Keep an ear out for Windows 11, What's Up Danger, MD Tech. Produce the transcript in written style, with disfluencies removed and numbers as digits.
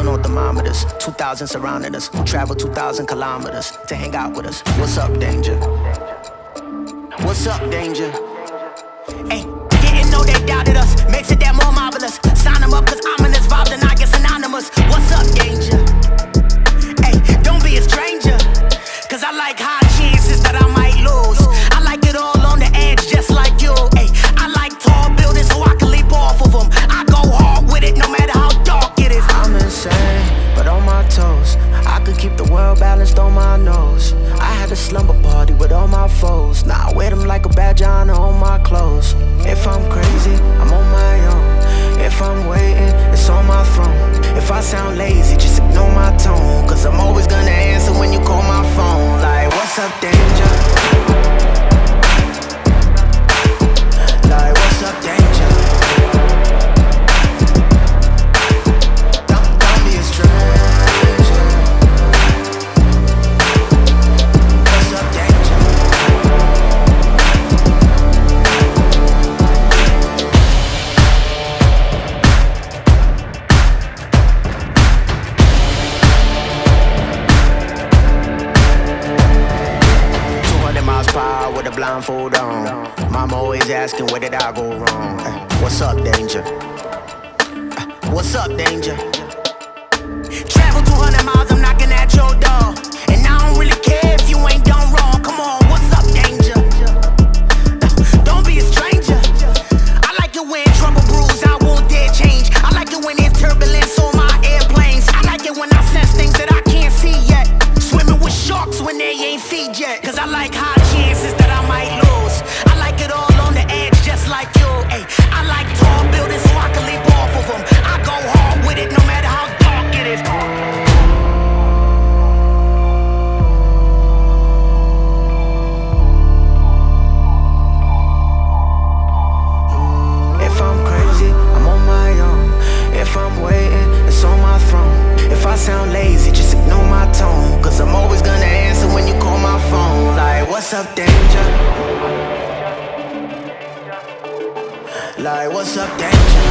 on all thermometers. 2,000 surrounding us. Travel 2,000 kilometers to hang out with us. What's up, danger? What's up, danger? Hey, didn't know they doubted us. Makes it that more marvelous. Sign them up, cause ominous vibes and I get synonymous. What's up, danger? Hey, don't be a stranger, cause I like high chances that I might lose. I like it all on the edge, just like you. Hey, I like tall buildings so I can leap off of them. I go hard with it, no matter how dark it is. I'm insane, but on my toes. I could keep the world balanced on my nose. I had a slumber party with all my foes. Now I wear them like a badge of honor on my clothes. If I'm crazy, I'm on my own. If I'm waiting, it's on my phone. If I sound lazy, just ignore my tone, cause I'm always gonna answer when you call my phone. Like, what's up, danger? Like, what's up, danger? Don't be a stranger. What's up, danger? With a blindfold on, mama always asking where did I go wrong. What's up, danger? What's up, danger? Travel 200 miles, I'm knocking at your door, and I don't really care if you ain't done wrong. Come on, what's up, danger? Don't be a stranger. I like it when trouble brews, I won't dare change. I like it when there's turbulence on my airplanes. I like it when I sense things that I can't see yet. Swimming with sharks when they ain't feed yet, cause I like high chances that I might lose. I like it all on the edge, just like you. Ay, I like tall buildings so I can leap off of them. I go hard with it no matter how dark it is. If I'm crazy, I'm on my own. If I'm waiting, it's on my throne. If I sound lazy, just ignore my tone, cause I'm always gonna answer when you call my phone. Like, what's up, danger? Like, what's up, danger?